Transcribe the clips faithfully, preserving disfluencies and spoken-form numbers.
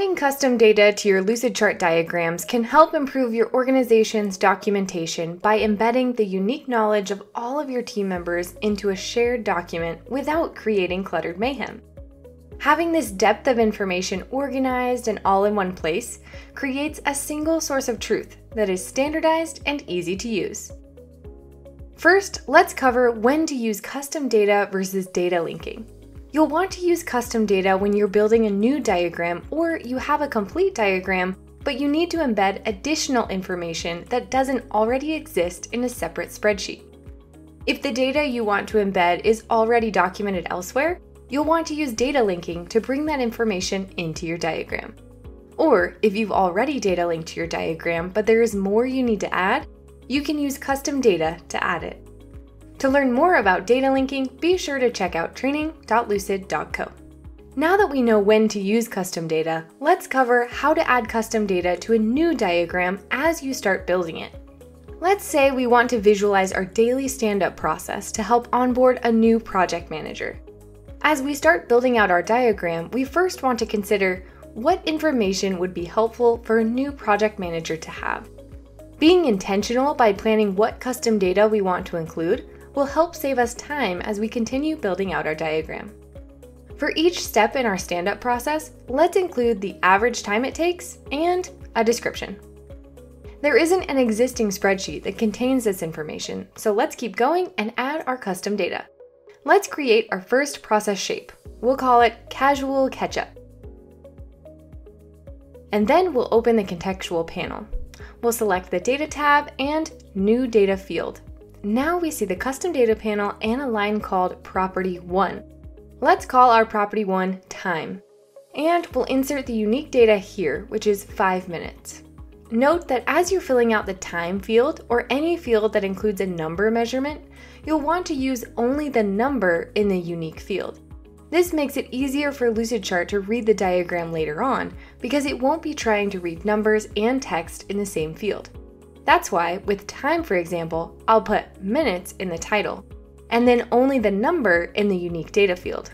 Adding custom data to your Lucidchart diagrams can help improve your organization's documentation by embedding the unique knowledge of all of your team members into a shared document without creating cluttered mayhem. Having this depth of information organized and all in one place creates a single source of truth that is standardized and easy to use. First, let's cover when to use custom data versus data linking. You'll want to use custom data when you're building a new diagram or you have a complete diagram, but you need to embed additional information that doesn't already exist in a separate spreadsheet. If the data you want to embed is already documented elsewhere, you'll want to use data linking to bring that information into your diagram. Or if you've already data linked to your diagram, but there is more you need to add, you can use custom data to add it. To learn more about data linking, be sure to check out training dot lucid dot co. Now that we know when to use custom data, let's cover how to add custom data to a new diagram as you start building it. Let's say we want to visualize our daily stand-up process to help onboard a new project manager. As we start building out our diagram, we first want to consider what information would be helpful for a new project manager to have. Being intentional by planning what custom data we want to include will help save us time as we continue building out our diagram. For each step in our stand-up process, let's include the average time it takes and a description. There isn't an existing spreadsheet that contains this information, so let's keep going and add our custom data. Let's create our first process shape. We'll call it Casual Ketchup. And then we'll open the contextual panel. We'll select the Data tab and New Data field. Now we see the custom data panel and a line called property one. Let's call our property one time. And we'll insert the unique data here, which is five minutes. Note that as you're filling out the time field or any field that includes a number measurement, you'll want to use only the number in the unique field. This makes it easier for Lucidchart to read the diagram later on because it won't be trying to read numbers and text in the same field. That's why, with time for example, I'll put minutes in the title, and then only the number in the unique data field.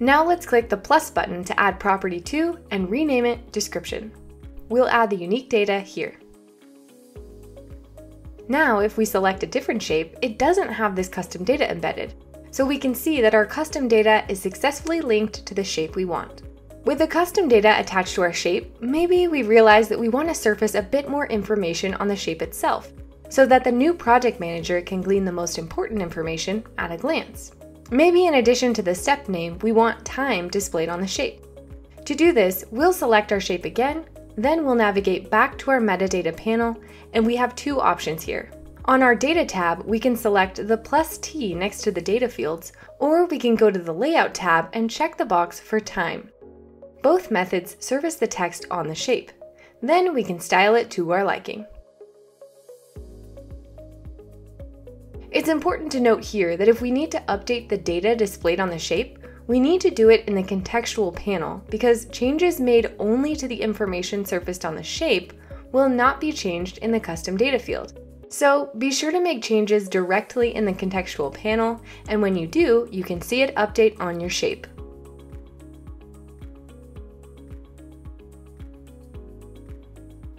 Now let's click the plus button to add property two and rename it description. We'll add the unique data here. Now if we select a different shape, it doesn't have this custom data embedded, so we can see that our custom data is successfully linked to the shape we want. With the custom data attached to our shape, maybe we realize that we want to surface a bit more information on the shape itself, so that the new project manager can glean the most important information at a glance. Maybe in addition to the step name, we want time displayed on the shape. To do this, we'll select our shape again, then we'll navigate back to our metadata panel, and we have two options here. On our Data tab, we can select the plus T next to the data fields, or we can go to the Layout tab and check the box for time. Both methods surface the text on the shape. Then we can style it to our liking. It's important to note here that if we need to update the data displayed on the shape, we need to do it in the contextual panel because changes made only to the information surfaced on the shape will not be changed in the custom data field. So be sure to make changes directly in the contextual panel, and when you do, you can see it update on your shape.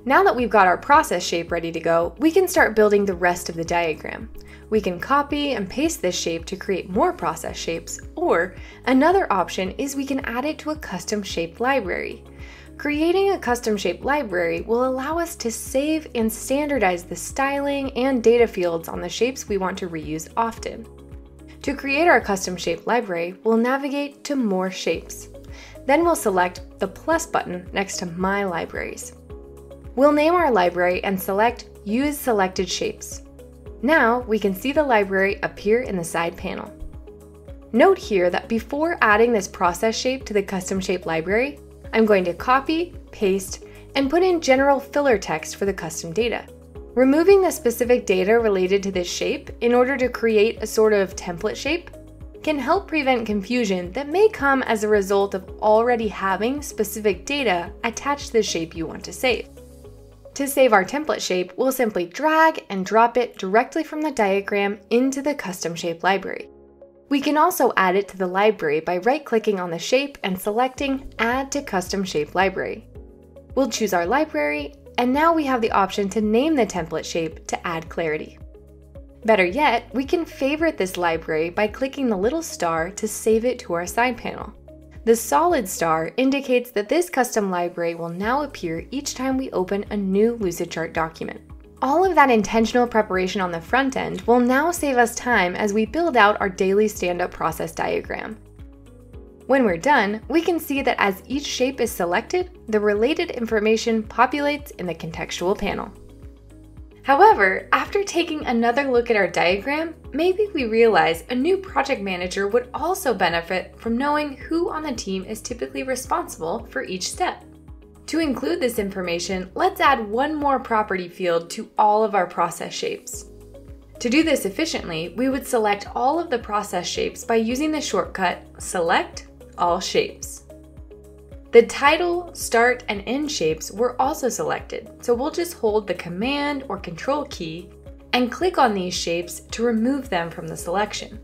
Now that we've got our process shape ready to go, we can start building the rest of the diagram. We can copy and paste this shape to create more process shapes, or another option is we can add it to a custom shape library. Creating a custom shape library will allow us to save and standardize the styling and data fields on the shapes we want to reuse often. To create our custom shape library, we'll navigate to More Shapes. Then we'll select the plus button next to My Libraries. We'll name our library and select Use Selected Shapes. Now we can see the library appear in the side panel. Note here that before adding this process shape to the custom shape library, I'm going to copy, paste, and put in general filler text for the custom data, removing the specific data related to this shape in order to create a sort of template shape can help prevent confusion that may come as a result of already having specific data attached to the shape you want to save. To save our template shape, we'll simply drag and drop it directly from the diagram into the custom shape library. We can also add it to the library by right-clicking on the shape and selecting Add to Custom Shape Library. We'll choose our library, and now we have the option to name the template shape to add clarity. Better yet, we can favorite this library by clicking the little star to save it to our side panel. The solid star indicates that this custom library will now appear each time we open a new Lucidchart document. All of that intentional preparation on the front end will now save us time as we build out our daily stand-up process diagram. When we're done, we can see that as each shape is selected, the related information populates in the contextual panel. However, after taking another look at our diagram, maybe we realize a new project manager would also benefit from knowing who on the team is typically responsible for each step. To include this information, let's add one more property field to all of our process shapes. To do this efficiently, we would select all of the process shapes by using the shortcut Select All Shapes. The title, start, and end shapes were also selected, so we'll just hold the Command or Control key and click on these shapes to remove them from the selection.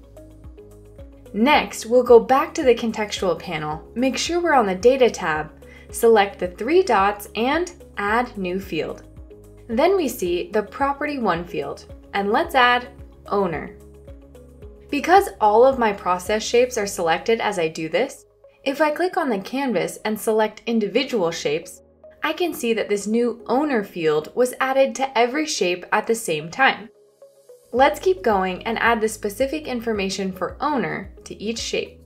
Next, we'll go back to the contextual panel, make sure we're on the Data tab, select the three dots, and Add New Field. Then we see the Property one field, and let's add Owner. Because all of my process shapes are selected as I do this, if I click on the canvas and select individual shapes, I can see that this new Owner field was added to every shape at the same time. Let's keep going and add the specific information for Owner to each shape.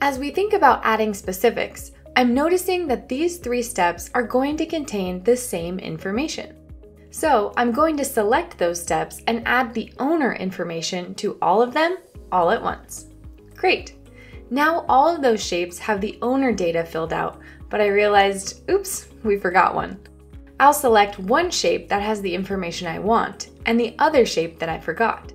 As we think about adding specifics, I'm noticing that these three steps are going to contain the same information. So I'm going to select those steps and add the Owner information to all of them all at once. Great! Now all of those shapes have the owner data filled out, but I realized, oops, we forgot one. I'll select one shape that has the information I want, and the other shape that I forgot.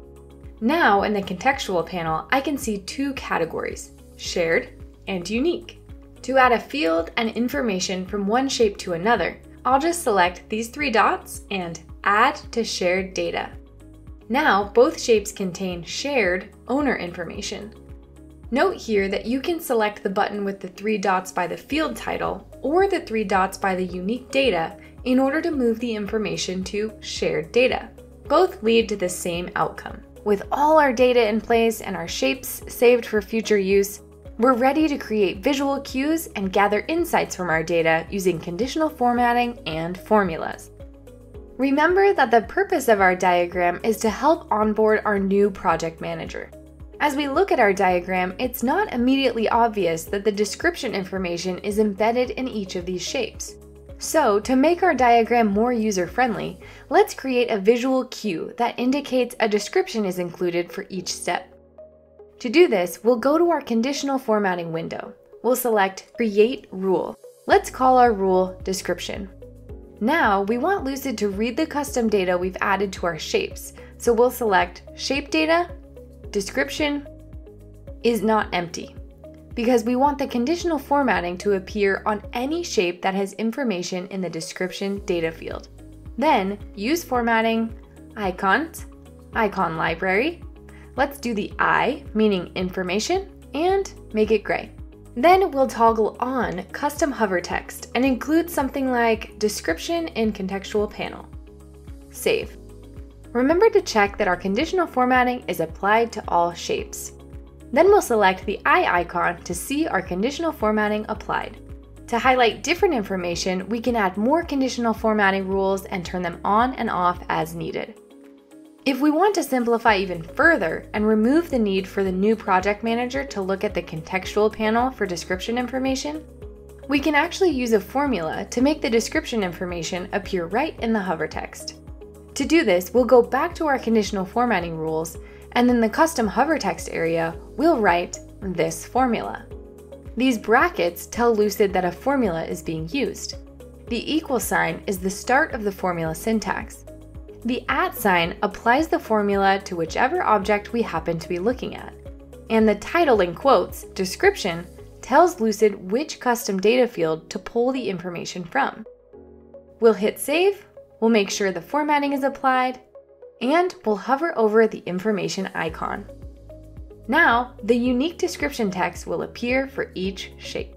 Now in the contextual panel, I can see two categories, shared and unique. To add a field and information from one shape to another, I'll just select these three dots and Add to Shared Data. Now both shapes contain shared owner information. Note here that you can select the button with the three dots by the field title or the three dots by the unique data in order to move the information to shared data. Both lead to the same outcome. With all our data in place and our shapes saved for future use, we're ready to create visual cues and gather insights from our data using conditional formatting and formulas. Remember that the purpose of our diagram is to help onboard our new project manager. As we look at our diagram, it's not immediately obvious that the description information is embedded in each of these shapes. So, to make our diagram more user-friendly, let's create a visual cue that indicates a description is included for each step. To do this, we'll go to our conditional formatting window. We'll select Create Rule. Let's call our rule Description. Now, we want Lucid to read the custom data we've added to our shapes, so we'll select Shape Data, Description is not empty, because we want the conditional formatting to appear on any shape that has information in the description data field. Then use formatting, icons, icon library. Let's do the I, meaning information, and make it gray. Then we'll toggle on custom hover text and include something like description in contextual panel. Save. Remember to check that our conditional formatting is applied to all shapes. Then we'll select the eye icon to see our conditional formatting applied. To highlight different information, we can add more conditional formatting rules and turn them on and off as needed. If we want to simplify even further and remove the need for the new project manager to look at the contextual panel for description information, we can actually use a formula to make the description information appear right in the hover text. To do this, we'll go back to our conditional formatting rules, and in the custom hover text area, we'll write this formula. These brackets tell Lucid that a formula is being used. The equal sign is the start of the formula syntax. The at sign applies the formula to whichever object we happen to be looking at. And the title in quotes, description, tells Lucid which custom data field to pull the information from. We'll hit save. We'll make sure the formatting is applied, and we'll hover over the information icon. Now, the unique description text will appear for each shape.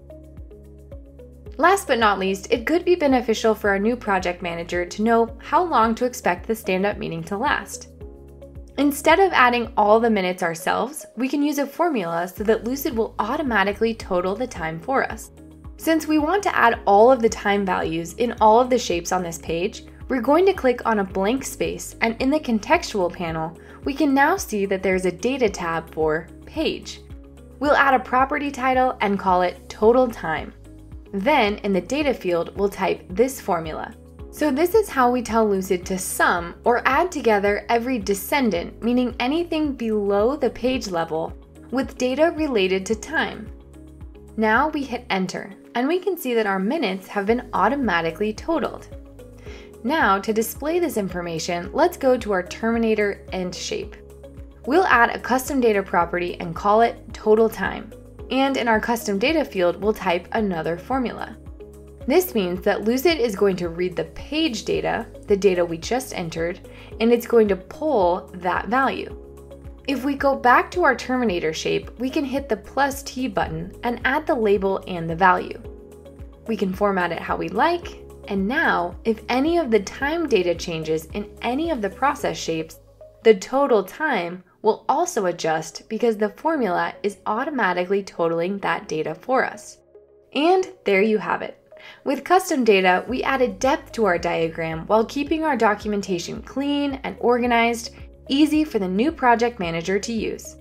Last but not least, it could be beneficial for our new project manager to know how long to expect the stand-up meeting to last. Instead of adding all the minutes ourselves, we can use a formula so that Lucid will automatically total the time for us. Since we want to add all of the time values in all of the shapes on this page, we're going to click on a blank space, and in the contextual panel, we can now see that there's a data tab for page. We'll add a property title and call it total time. Then, in the data field, we'll type this formula. So this is how we tell Lucid to sum or add together every descendant, meaning anything below the page level, with data related to time. Now we hit enter, and we can see that our minutes have been automatically totaled. Now, to display this information, let's go to our Terminator end shape. We'll add a custom data property and call it total time. And in our custom data field, we'll type another formula. This means that Lucid is going to read the page data, the data we just entered, and it's going to pull that value. If we go back to our Terminator shape, we can hit the plus T button and add the label and the value. We can format it how we like, and now, if any of the time data changes in any of the process shapes, the total time will also adjust because the formula is automatically totaling that data for us. And there you have it. With custom data, we added depth to our diagram while keeping our documentation clean and organized, easy for the new project manager to use.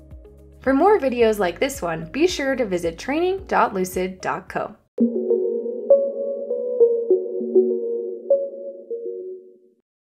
For more videos like this one, be sure to visit training dot lucid dot co.